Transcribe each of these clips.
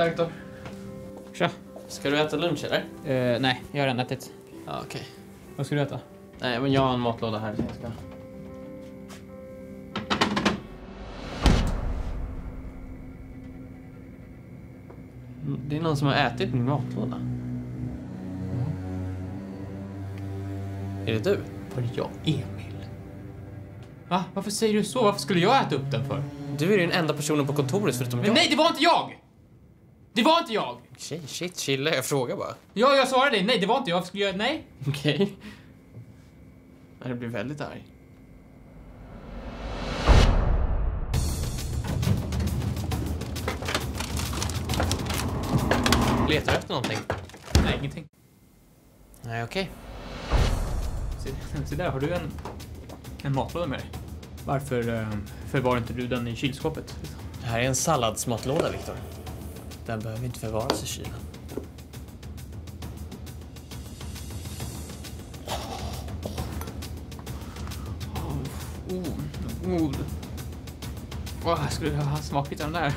Tack då. Tja. Ska du äta lunch eller? Nej, jag har redan ätit. Ja, okej. Okay. Vad ska du äta? Nej, men jag har en matlåda här som jag ska... Det är någon som har ätit min matlåda. Är det du? Var det jag, Emil? Va? Varför säger du så? Varför skulle jag äta upp den för? Du är den enda personen på kontoret förutom jag. Men nej, det var inte jag! Det var inte jag! Okej, shit, chilla, jag frågar bara. Ja, jag svarade dig. Nej, det var inte jag. Varför skulle jag... Nej. Okej. Okay. Jag blir väldigt arg. Letar efter någonting? Nej, ingenting. Nej, okej. Okay. Se där, har du en matlåda med dig? Varför förvarar inte du den i kylskåpet? Det här är en salladsmatlåda, Viktor. Den behöver inte förvaras i kylen. Åh, skulle jag ha smakat den där?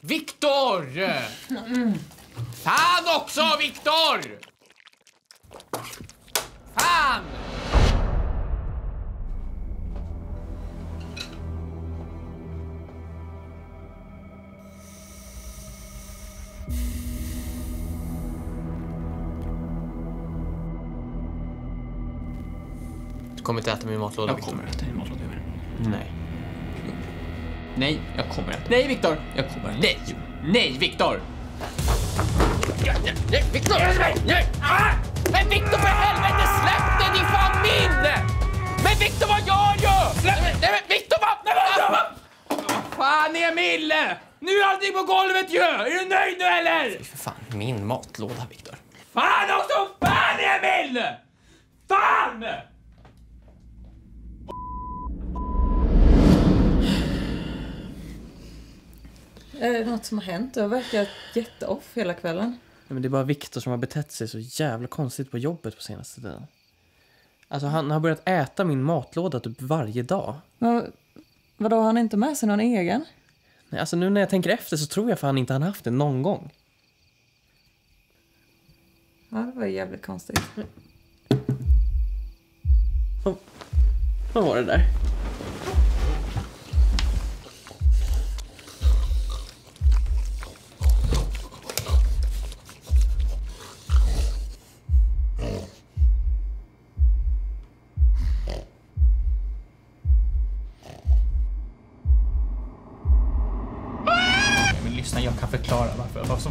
Viktor! Fan också, Viktor! Fan! Du kommer inte äta min matlåda, Viktor. Jag kommer äta min matlåda. Nej. Nej, jag kommer att... Nej, Viktor! Jag kommer att... Nej! Nej, Viktor! Nej, Viktor! Nej! Men Viktor, för helvete, släpp den, din familj! Men Viktor, vad gör du? Släpp! Nej, men Viktor, vad... Fan, Emil! Nu är allting på golvet ju! Är du nöjd nu, eller? Fy för fan, min matlåda, Viktor. Fan också! Fan, Emil! Fan! Är det något som har hänt? Du har verkat jätteoff hela kvällen. Nej, men det är bara Viktor som har betett sig så jävla konstigt på jobbet på senaste tiden. Alltså han har börjat äta min matlåda typ varje dag. Men, vadå, har han inte med sig någon egen? Nej, alltså nu när jag tänker efter så tror jag fan inte han haft det någon gång. Ja, det var jävligt konstigt. Vad var det där? Jag kan förklara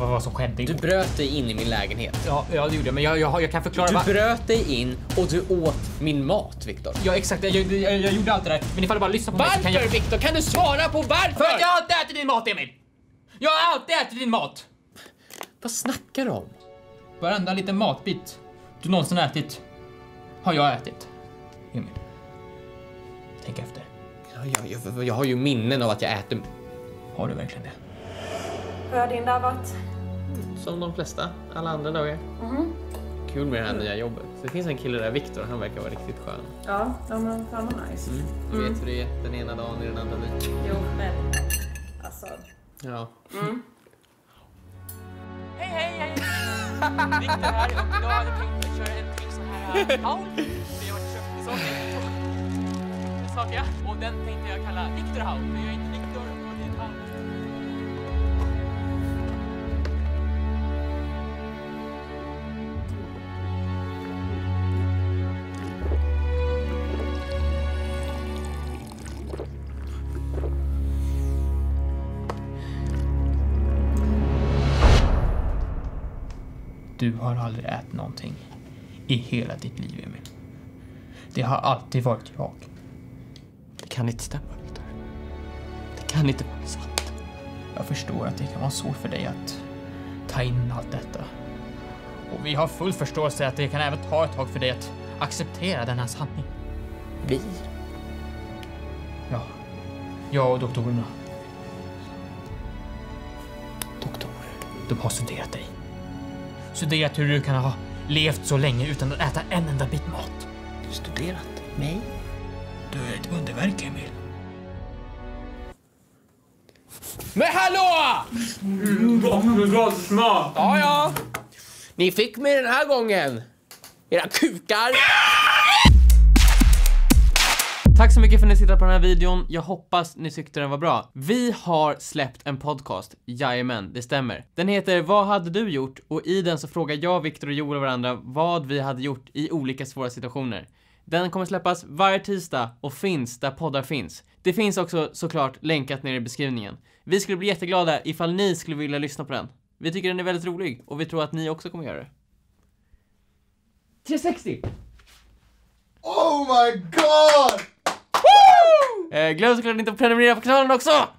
vad som skedde igår. Du bröt dig in i min lägenhet. Ja, det gjorde jag, men jag kan förklara. Du bröt dig in och du åt min mat, Viktor. Ja, exakt. Jag gjorde allt det där. Men ifall du bara lyssnar på varför, mig kan jag... Viktor, kan du svara på varför? För att jag alltid äter din mat, Emil. Jag har alltid ätit din mat. Vad snackar du om? Varenda liten matbit du någonsin ätit har jag ätit, Emil. Tänk efter. Jag har ju minnen av att jag äter. Har du verkligen det? Hur har din dag varit? Som de flesta, alla andra dagar. Kul med det här nya jobbet. Det finns en kille där, Viktor, han verkar vara riktigt skön. Ja, de var nice. Vet hur det är den ena dagen i den andra lik. Jo, men alltså... Ja. Hej! Viktor här, och idag hade jag tänkt att köra en till sån här haul. För jag har köpt en sån här. Och den tänkte jag kalla Viktor haul, men jag är inte Viktor och det är ett haul. Du har aldrig ätit någonting i hela ditt liv, Emil. Det har alltid varit jag. Det kan inte stämma, Viktor. Det kan inte vara sant. Jag förstår att det kan vara svårt för dig att ta in allt detta. Och vi har full förståelse att det kan även ta ett tag för dig att acceptera den här sanningen. Vi? Ja. Jag och doktorerna. Doktor, de har studerat dig. Studerat hur du kan ha levt så länge utan att äta en enda bit mat. Du studerat mig? Du är ett underverk, Emil. Men hallå! Ja, ja. Ni fick mig den här gången. Era kukar. Tack så mycket för att ni sitter på den här videon. Jag hoppas ni tyckte den var bra. Vi har släppt en podcast. Jajamän, det stämmer. Den heter Vad hade du gjort? Och i den så frågar jag, Viktor och Joel varandra vad vi hade gjort i olika svåra situationer. Den kommer släppas varje tisdag och finns där poddar finns. Det finns också såklart länkat ner i beskrivningen. Vi skulle bli jätteglada ifall ni skulle vilja lyssna på den. Vi tycker den är väldigt rolig och vi tror att ni också kommer göra det. 360! Oh my god! Glöm såklart inte att prenumerera på kanalen också!